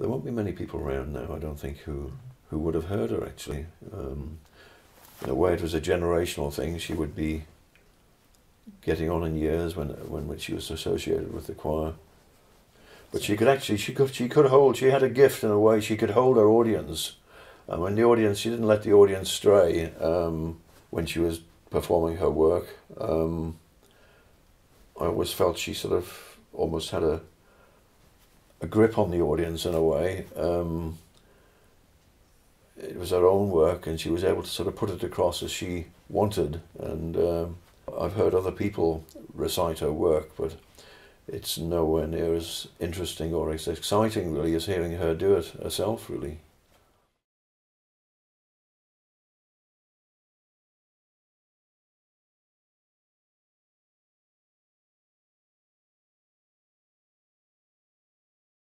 there won't be many people around now, I don't think, who would have heard her, actually. In a way, it was a generational thing. She would be getting on in years when she was associated with the choir. But she could actually, she could hold, she had a gift in a way, she could hold her audience. And when the audience, she didn't let the audience stray when she was performing her work. I always felt she sort of almost had a grip on the audience in a way. It was her own work and she was able to sort of put it across as she wanted. And I've heard other people recite her work, but it's nowhere near as interesting or as exciting really as hearing her do it herself really.